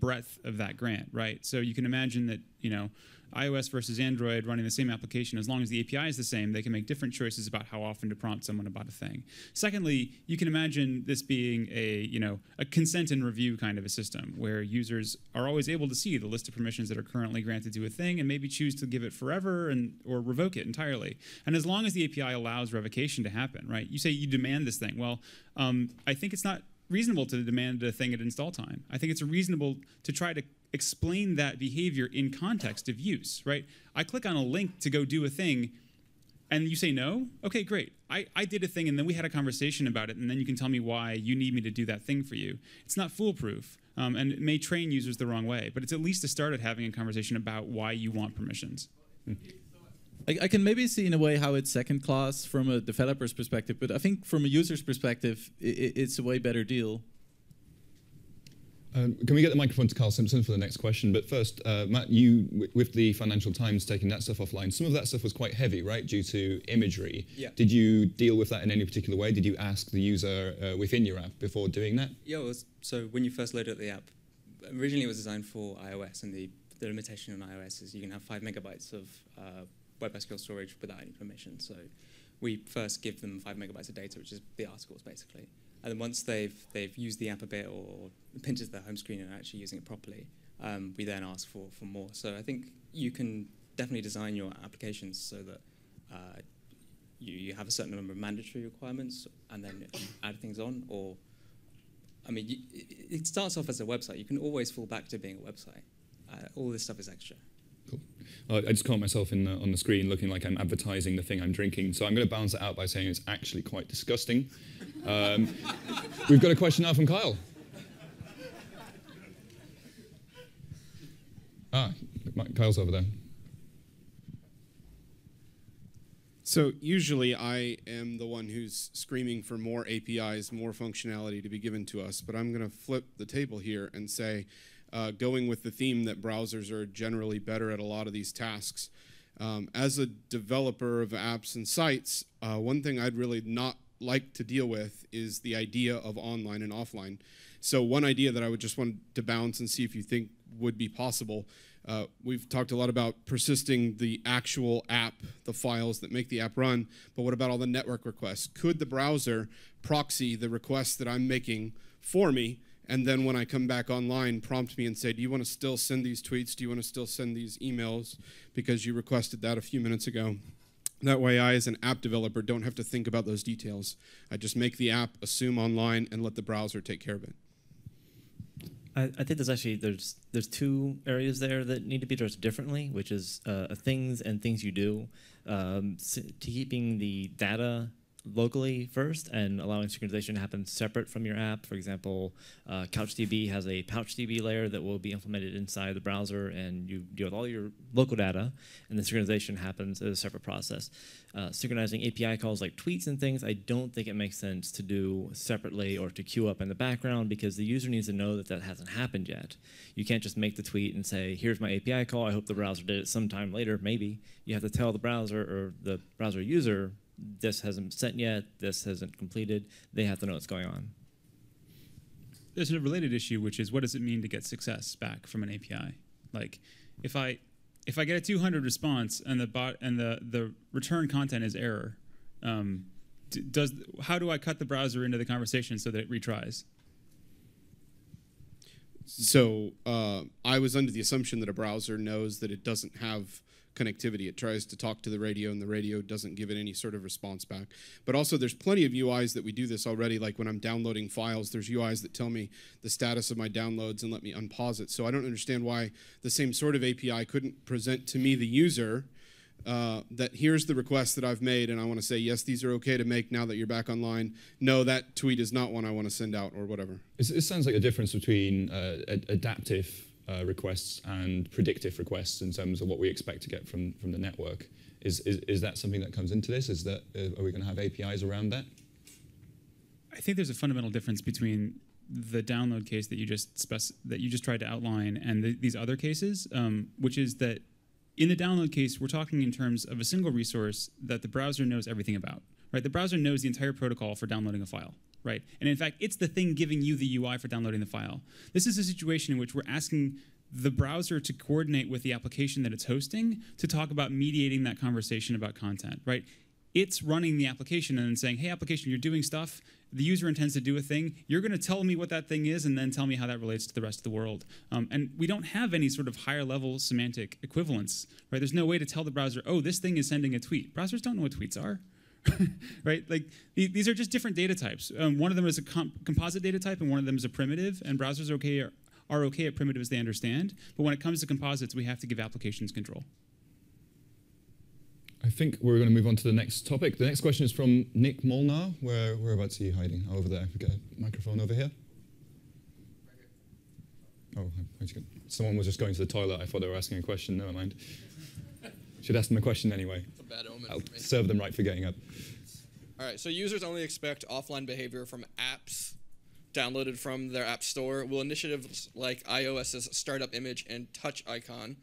breadth of that grant, right? So you can imagine that, you know, iOS versus Android running the same application, as long as the API is the same, they can make different choices about how often to prompt someone about a thing. Secondly, you can imagine this being a, you know, a consent and review kind of a system where users are always able to see the list of permissions that are currently granted to a thing and maybe choose to give it forever or revoke it entirely. And as long as the API allows revocation to happen, right? You say you demand this thing. Well, I think it's not reasonable to demand a thing at install time. I think it's reasonable to try to explain that behavior in context of use, right? I click on a link to go do a thing, and you say no? Okay, great. I did a thing, and then we had a conversation about it, and then you can tell me why you need me to do that thing for you. It's not foolproof, and it may train users the wrong way, but it's at least a start at having a conversation about why you want permissions. I can maybe see in a way how it's second class from a developer's perspective, but I think from a user's perspective, it's a way better deal. Can we get the microphone to Carl Simpson for the next question? But first, Matt, you, with the Financial Times taking that stuff offline, some of that stuff was quite heavy, right, due to imagery. Yeah. Did you deal with that in any particular way? Did you ask the user within your app before doing that? Yeah, so when you first loaded up the app, originally it was designed for iOS, and the limitation on iOS is you can have 5 MB of WebSQL storage without any permission. So we first give them 5 MB of data, which is the articles, basically. And then once they've used the app a bit or pinches their home screen and are actually using it properly, we then ask for more. So I think you can definitely design your applications so that you have a certain number of mandatory requirements and then add things on. Or, I mean, it starts off as a website. You can always fall back to being a website. All this stuff is extra. Cool. I just caught myself in on the screen looking like I'm advertising the thing I'm drinking, so I'm going to balance it out by saying it's actually quite disgusting. We've got a question now from Kyle. Ah, Kyle's over there. So usually I am the one who's screaming for more APIs, more functionality to be given to us, but I'm going to flip the table here and say, going with the theme that browsers are generally better at a lot of these tasks. As a developer of apps and sites, one thing I'd really not like to deal with is the idea of online and offline. So one idea that I would just want to bounce and see if you think would be possible. We've talked a lot about persisting the actual app, the files that make the app run, but what about all the network requests? Could the browser proxy the requests that I'm making for me, and then when I come back online, prompt me and say, do you want to still send these tweets? Do you want to still send these emails? Because you requested that a few minutes ago. That way I, as an app developer, don't have to think about those details. I just make the app, assume online, and let the browser take care of it. I think there's two areas there that need to be addressed differently, which is things and things you do, to keeping the data locally first and allowing synchronization to happen separate from your app. For example, CouchDB has a PouchDB layer that will be implemented inside the browser, and you deal with all your local data, and the synchronization happens as a separate process. Synchronizing API calls like tweets and things, I don't think it makes sense to do separately or to queue up in the background, because the user needs to know that that hasn't happened yet. You can't just make the tweet and say, here's my API call, I hope the browser did it sometime later, maybe. You have to tell the browser or the browser user, this hasn't been sent yet, this hasn't completed, they have to know what's going on. There's a related issue, which is what does it mean to get success back from an API? Like, if I get a 200 response and the return content is error, how do I cut the browser into the conversation so that it retries? So I was under the assumption that a browser knows that it doesn't have connectivity. It tries to talk to the radio, and the radio doesn't give it any sort of response back. But also, there's plenty of UIs that we do this already. Like when I'm downloading files, there's UIs that tell me the status of my downloads and let me unpause it. So I don't understand why the same sort of API couldn't present to me, the user, that here's the request that I've made, and I want to say, yes, these are OK to make now that you're back online. No, that tweet is not one I want to send out, or whatever. It sounds like a difference between adaptive requests and predictive requests in terms of what we expect to get from the network. Is that something that comes into this? Is that are we going to have APIs around that? I think there's a fundamental difference between the download case that you just tried to outline and these other cases, which is that in the download case we're talking in terms of a single resource that the browser knows everything about. Right, the browser knows the entire protocol for downloading a file. Right, and in fact, it's the thing giving you the UI for downloading the file. This is a situation in which we're asking the browser to coordinate with the application that it's hosting to talk about mediating that conversation about content. Right, it's running the application and saying, hey, application, you're doing stuff. The user intends to do a thing. You're going to tell me what that thing is and then tell me how that relates to the rest of the world. And we don't have any sort of higher level semantic equivalence. Right, there's no way to tell the browser, oh, this thing is sending a tweet. Browsers don't know what tweets are. Right, like these are just different data types. One of them is a composite data type, and one of them is a primitive. And browsers are okay at primitives they understand. But when it comes to composites, we have to give applications control. I think we're going to move on to the next topic. The next question is from Nick Molnar. Whereabouts are you hiding? Oh, over there. We got a microphone over here. Oh, someone was just going to the toilet. I thought they were asking a question. Never mind. Should ask them a question anyway. It's a bad omen. I'll serve them right for getting up. All right, so users only expect offline behavior from apps downloaded from their app store. Will initiatives like iOS's startup image and touch icon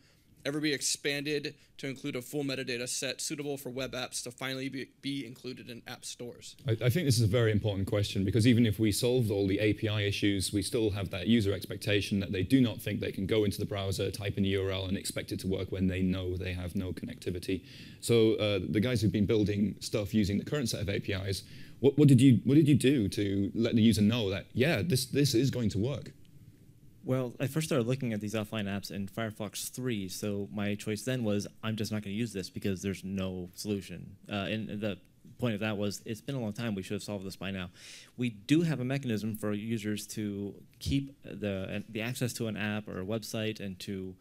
ever be expanded to include a full metadata set suitable for web apps to finally be included in app stores? I think this is a very important question, because even if we solved all the API issues, we still have that user expectation that they do not think they can go into the browser, type in the URL, and expect it to work when they know they have no connectivity. So the guys who've been building stuff using the current set of APIs, what did you do to let the user know that, yeah, this is going to work? Well, I first started looking at these offline apps in Firefox 3, so my choice then was, I'm just not going to use this because there's no solution. And the point of that was, it's been a long time, we should have solved this by now. We do have a mechanism for users to keep the access to an app or a website and to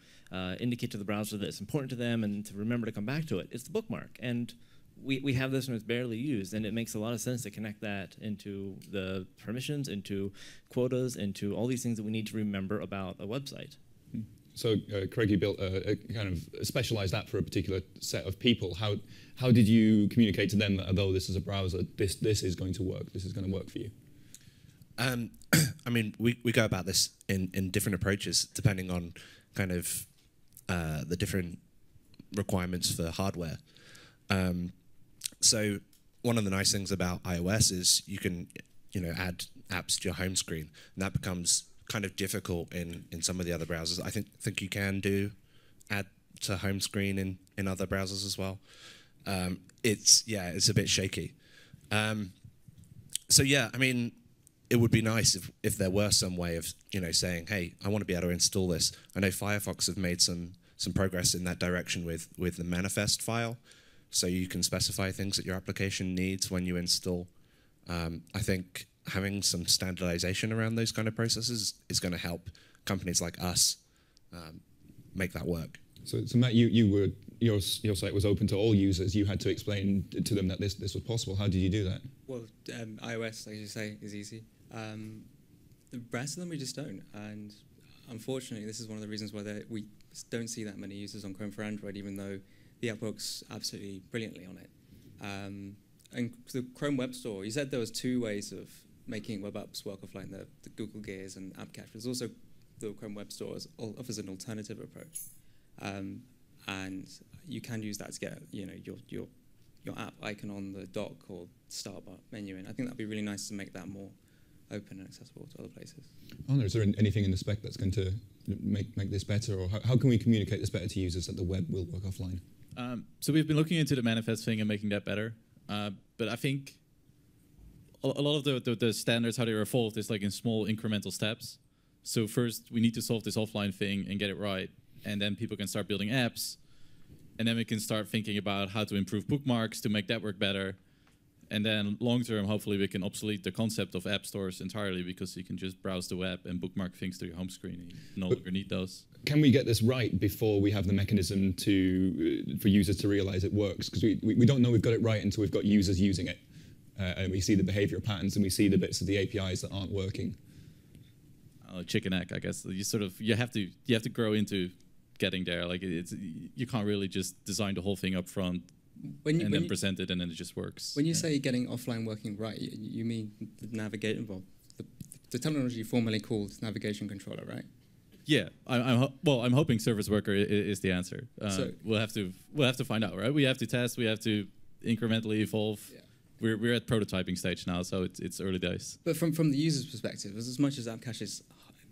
indicate to the browser that it's important to them and to remember to come back to it, it's the bookmark. And we have this and it's barely used, and it makes a lot of sense to connect that into the permissions, into quotas, into all these things that we need to remember about a website. So Craig, you built a kind of specialized app for a particular set of people. How did you communicate to them that, although this is a browser, this is going to work, this is going to work for you? I mean, we go about this in different approaches, depending on kind of the different requirements for hardware. So one of the nice things about iOS is you can, add apps to your home screen, and that becomes kind of difficult in some of the other browsers. I think you can do add to home screen in other browsers as well. It's a bit shaky. So yeah, I mean, it would be nice if there were some way of saying, hey, I want to be able to install this. I know Firefox have made some progress in that direction with the manifest file, so you can specify things that your application needs when you install. I think having some standardization around those kind of processes is going to help companies like us make that work. So Matt, your site was open to all users. You had to explain to them that this was possible. How did you do that? Well, iOS, like you say, is easy. The rest of them we just don't, and unfortunately, this is one of the reasons why we don't see that many users on Chrome for Android, even though the app works absolutely brilliantly on it. And the Chrome Web Store, you said there was two ways of making web apps work offline, the Google Gears and AppCache. There's also the Chrome Web Store offers an alternative approach, and you can use that to get your app icon on the dock or start menu. And I think that'd be really nice to make that more open and accessible to other places. Anna, is there anything in the spec that's going to make this better, or how can we communicate this better to users that the web will work offline? So we've been looking into the manifest thing and making that better, but I think a lot of the standards, how they're evolved, is like in small incremental steps. So first, we need to solve this offline thing and get it right, and then people can start building apps, and then we can start thinking about how to improve bookmarks to make that work better. And then long term, hopefully, we can obsolete the concept of app stores entirely, because you can just browse the web and bookmark things to your home screen. You no longer need those. Can we get this right before we have the mechanism for users to realize it works? Because we don't know we've got it right until we've got users using it. And we see the behavioral patterns, and we see the bits of the APIs that aren't working. Oh, chicken egg, I guess. You have to grow into getting there. Like you can't really just design the whole thing up front. And then present it, and then it just works. When you say getting offline working right, you mean the navigation, well, the terminology formerly called navigation controller, right? Yeah. I'm hoping service worker is the answer. So we'll have to find out, right? We have to test. We have to incrementally evolve. Yeah. We're at prototyping stage now, so it's early days. But from the user's perspective, as much as AppCache is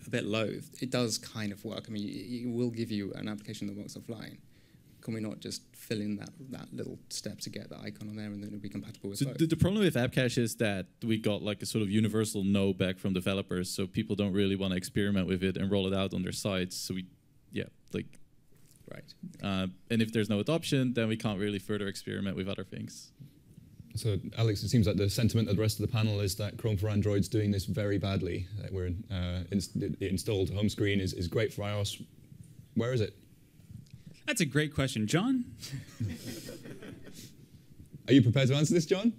a bit loathed, it does kind of work. I mean, it will give you an application that works offline. Can we not just fill in that little step to get the icon on there, and then it'll be compatible with both? The problem with AppCache is that we got like a sort of universal no back from developers, so people don't really want to experiment with it and roll it out on their sites. So right. And if there's no adoption, then we can't really further experiment with other things. So Alex, it seems like the sentiment of the rest of the panel is that Chrome for Android's doing this very badly. That we're the installed home screen is great for iOS. Where is it? That's a great question. John? Are you prepared to answer this, John?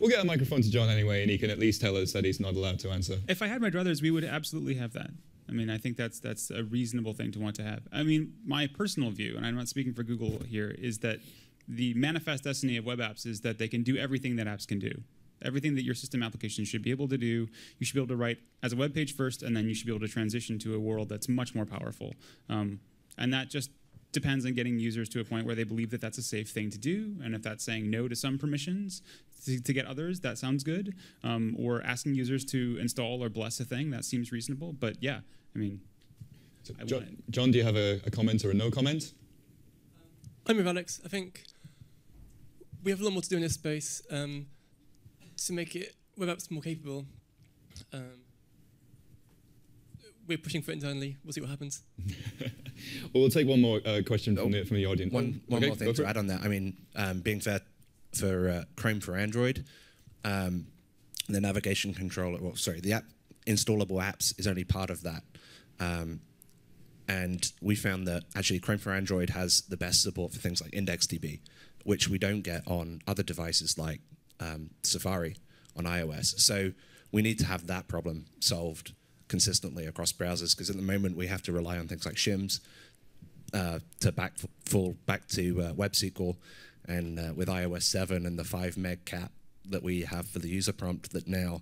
We'll get a microphone to John anyway, and he can at least tell us that he's not allowed to answer. If I had my druthers, we would absolutely have that. I mean, I think that's a reasonable thing to want to have. I mean, my personal view, and I'm not speaking for Google here, is that the manifest destiny of web apps is that they can do everything that apps can do. Everything that your system application should be able to do, you should be able to write as a web page first, and then you should be able to transition to a world that's much more powerful. And that just depends on getting users to a point where they believe that that's a safe thing to do. And if that's saying no to some permissions to get others, that sounds good. Or asking users to install or bless a thing, that seems reasonable. But yeah, I mean, so John, do you have a comment or a no comment? I'm with Alex. I think we have a lot more to do in this space. To make web apps more capable. We're pushing for it internally. We'll see what happens. Well, we'll take one more question from the audience. One more thing to add on that. I mean, being fair for Chrome for Android, the navigation controller, well, sorry, the app installable apps is only part of that. And we found that actually Chrome for Android has the best support for things like IndexedDB, which we don't get on other devices like Safari on iOS. So we need to have that problem solved consistently across browsers, because at the moment we have to rely on things like shims to fall back to WebSQL, and with iOS 7 and the 5 meg cap that we have for the user prompt, that now,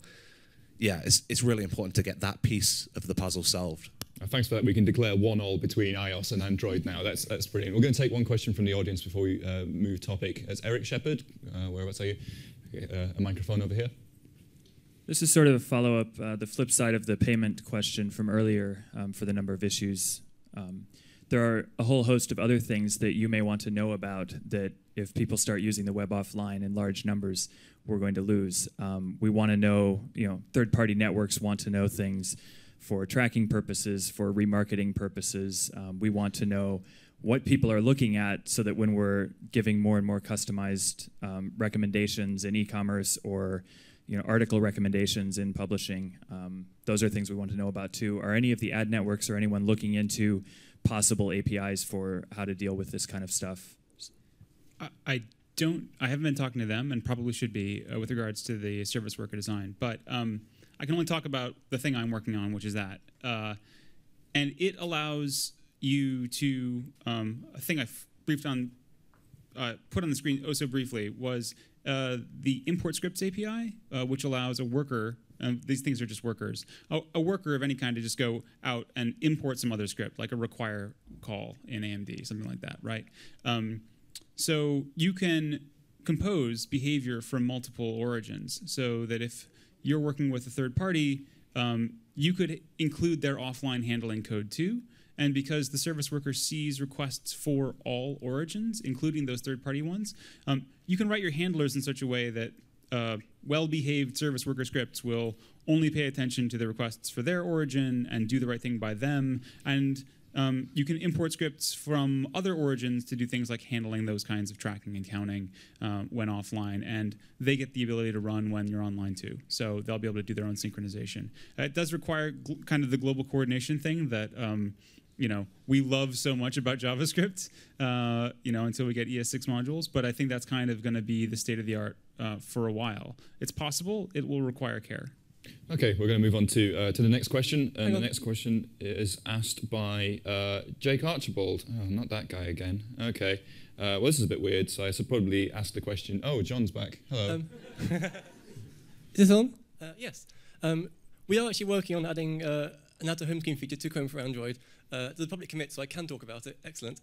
yeah, it's really important to get that piece of the puzzle solved. Thanks for that. We can declare 1-all between iOS and Android now. That's brilliant. We're going to take one question from the audience before we move topic. It's Eric Shepherd. Whereabouts are you? A microphone over here. This is sort of a follow-up, the flip side of the payment question from earlier for the number of issues. There are a whole host of other things that you may want to know about that if people start using the web offline in large numbers, we're going to lose. We want to know, third-party networks want to know things for tracking purposes, for remarketing purposes. We want to know what people are looking at so that when we're giving more and more customized recommendations in e-commerce or article recommendations in publishing, those are things we want to know about too. Are any of the ad networks or anyone looking into possible APIs for how to deal with this kind of stuff? I haven't been talking to them, and probably should be with regards to the service worker design, but I can only talk about the thing I'm working on, which is that. And it allows you to, a thing I briefed on, put on the screen oh so briefly, was the import scripts API, which allows a worker, these things are just workers, a worker of any kind to just go out and import some other script, like a require call in AMD, something like that, right? So you can compose behavior from multiple origins, so that if you're working with a third party, you could include their offline handling code too. And because the service worker sees requests for all origins, including those third party ones, you can write your handlers in such a way that well-behaved service worker scripts will only pay attention to the requests for their origin and do the right thing by them. And you can import scripts from other origins to do things like handling those kinds of tracking and counting when offline, and they get the ability to run when you're online too. So they'll be able to do their own synchronization. It does require kind of the global coordination thing that we love so much about JavaScript, until we get ES6 modules. But I think that's kind of going to be the state of the art for a while. It's possible. It will require care. Okay, we're going to move on to the next question, and the next question is asked by Jake Archibald. Oh, not that guy again. Okay, well, this is a bit weird, so I should probably ask the question. Oh, John's back. Hello. Is this on? Yes. We are actually working on adding an add to home screen feature to Chrome for Android. There's a public commit, so I can talk about it. Excellent.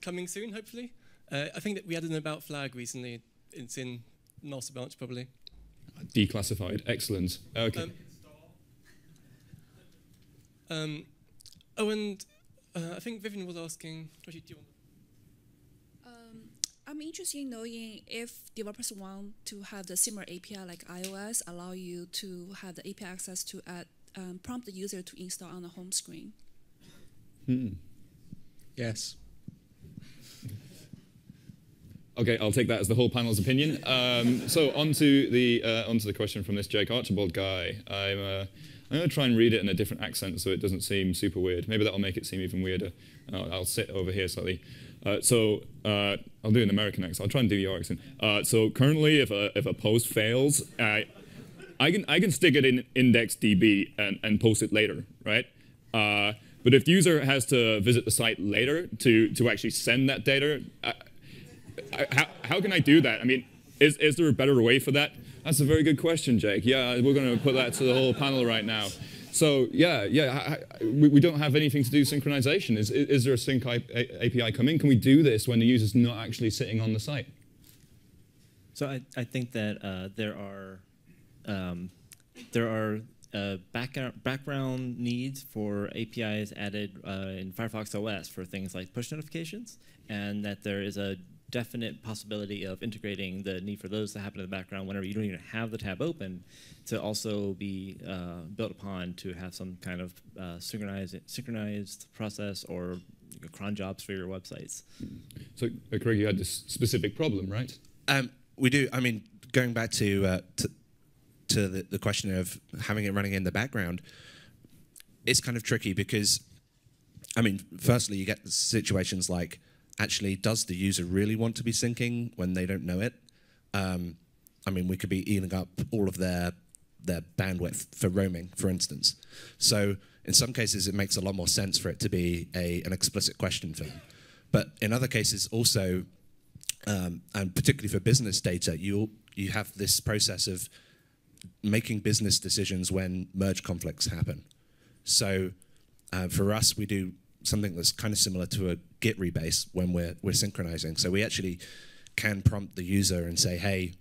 Coming soon, hopefully. I think that we added an about flag recently. It's in Nulsa branch, probably. Declassified. Excellent. Okay. I think Vivian was asking. I'm interested in knowing if developers want to have the similar API like iOS allow you to have the API access to prompt the user to install on the home screen. Hmm. Yes. Okay, I'll take that as the whole panel's opinion. So onto the question from this Jake Archibald guy. I'm going to try and read it in a different accent so it doesn't seem super weird. Maybe that'll make it seem even weirder. I'll sit over here slightly. So I'll do an American accent. I'll try and do your accent. So currently, if a post fails, I can stick it in IndexedDB and post it later, right? But if the user has to visit the site later to actually send that data. How can I do that? I mean, is there a better way for that? That's a very good question, Jake. Yeah, we're going to put that to the whole panel right now. So we don't have anything to do with synchronization. Is there a sync API coming? Can we do this when the user's not actually sitting on the site? So I think that there are background needs for APIs added in Firefox OS for things like push notifications, and that there is a definite possibility of integrating the need for those to happen in the background whenever you don't even have the tab open to also be built upon to have some kind of synchronized process or cron jobs for your websites. So, Craig, you had this specific problem, right? We do. I mean, going back to the question of having it running in the background, it's kind of tricky because I mean, firstly, you get situations like, actually, does the user really want to be syncing when they don't know it? I mean, we could be eating up all of their bandwidth for roaming, for instance. So in some cases, it makes a lot more sense for it to be an explicit question for them. But in other cases also, and particularly for business data, you have this process of making business decisions when merge conflicts happen. So for us, we do something that's kind of similar to a Git rebase when we're synchronizing. So we actually can prompt the user and say, hey,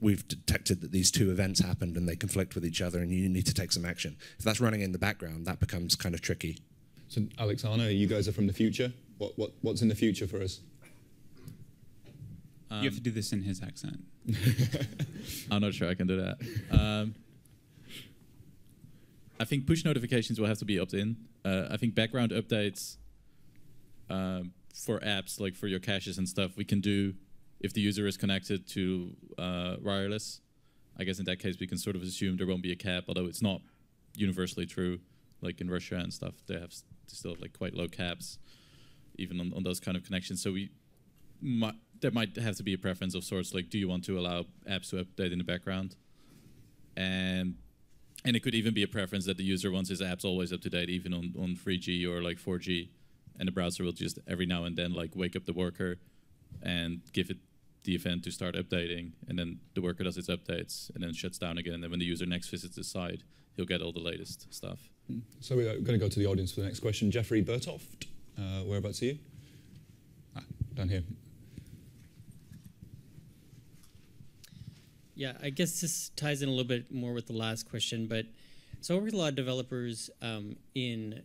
we've detected that these two events happened and they conflict with each other and you need to take some action. If that's running in the background, that becomes kind of tricky. So Alex, Anna, you guys are from the future. What's in the future for us? You have to do this in his accent. I'm not sure I can do that. I think push notifications will have to be opt-in. I think background updates for apps, like for your caches and stuff, we can do if the user is connected to wireless. I guess in that case, we can sort of assume there won't be a cap, although it's not universally true. Like in Russia and stuff, they still have like quite low caps, even on those kind of connections. So there might have to be a preference of sorts, like do you want to allow apps to update in the background? And it could even be a preference that the user wants his apps always up to date, even on 3G or like 4G, and the browser will just every now and then like wake up the worker and give it the event to start updating, and then the worker does its updates and then shuts down again, and then when the user next visits the site, he'll get all the latest stuff. So we're going to go to the audience for the next question. Jeffrey Bertoft, whereabouts are you? Down here. Yeah, I guess this ties in a little bit more with the last question, but so I work with a lot of developers in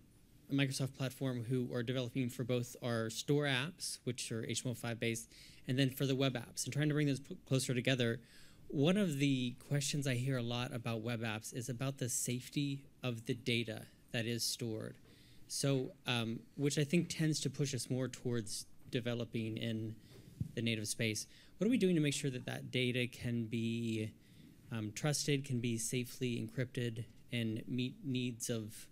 the Microsoft platform who are developing for both our store apps, which are HTML5 based, and then for the web apps, and trying to bring those closer together. One of the questions I hear a lot about web apps is about the safety of the data that is stored. So, which I think tends to push us more towards developing in the native space. What are we doing to make sure that that data can be trusted, can be safely encrypted, and meet needs of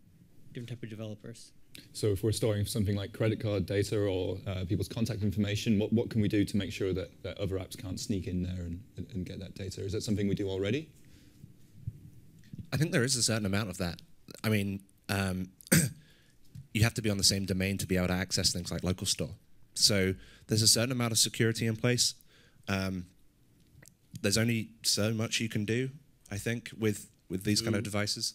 different type of developers? So if we're storing something like credit card data or people's contact information, what can we do to make sure that other apps can't sneak in there and get that data? Is that something we do already? I think there is a certain amount of that. I mean, you have to be on the same domain to be able to access things like local store. So there's a certain amount of security in place. There's only so much you can do, I think, with these kind of devices.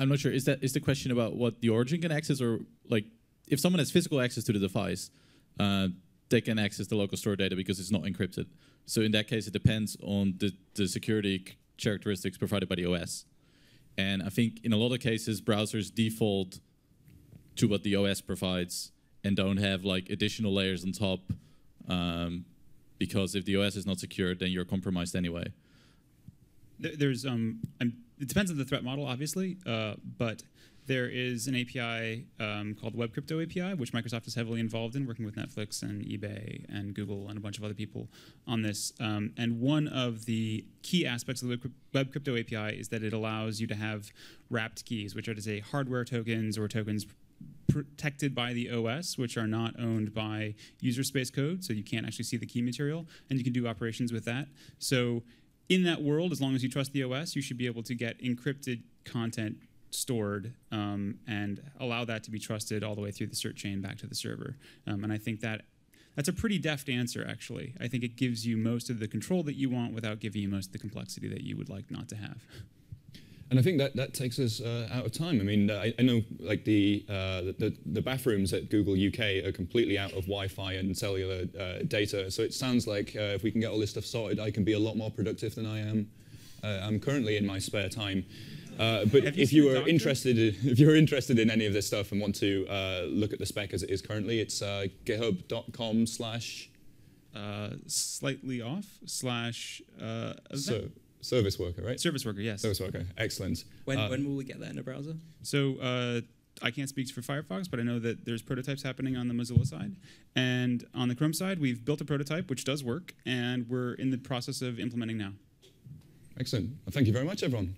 I'm not sure. Is the question about what the origin can access, or like if someone has physical access to the device, they can access the local store data because it's not encrypted. So in that case, it depends on the security characteristics provided by the OS. And I think in a lot of cases, browsers default to what the OS provides and don't have like additional layers on top, because if the OS is not secured, then you're compromised anyway. There's it depends on the threat model, obviously, but there is an API called Web Crypto API, which Microsoft is heavily involved in, working with Netflix and eBay and Google and a bunch of other people on this. And one of the key aspects of the Web Crypto API is that it allows you to have wrapped keys, which are to say hardware tokens or tokens protected by the OS, which are not owned by user space code, so you can't actually see the key material, and you can do operations with that. So in that world, as long as you trust the OS, you should be able to get encrypted content stored and allow that to be trusted all the way through the cert chain back to the server. And I think that's a pretty deft answer, actually. I think it gives you most of the control that you want without giving you most of the complexity that you would like not to have. And I think that takes us out of time. I mean, I know like the bathrooms at Google UK are completely out of Wi-Fi and cellular data. So it sounds like if we can get all this stuff sorted, I can be a lot more productive than I am. I'm currently in my spare time. But if you're interested in any of this stuff and want to look at the spec as it is currently, it's github.com/slightly-off/event. Service worker, right? Service worker, yes. Service worker, excellent. When will we get that in a browser? So I can't speak for Firefox, but I know that there's prototypes happening on the Mozilla side. And on the Chrome side, we've built a prototype, which does work, and we're in the process of implementing now. Excellent. Well, thank you very much, everyone.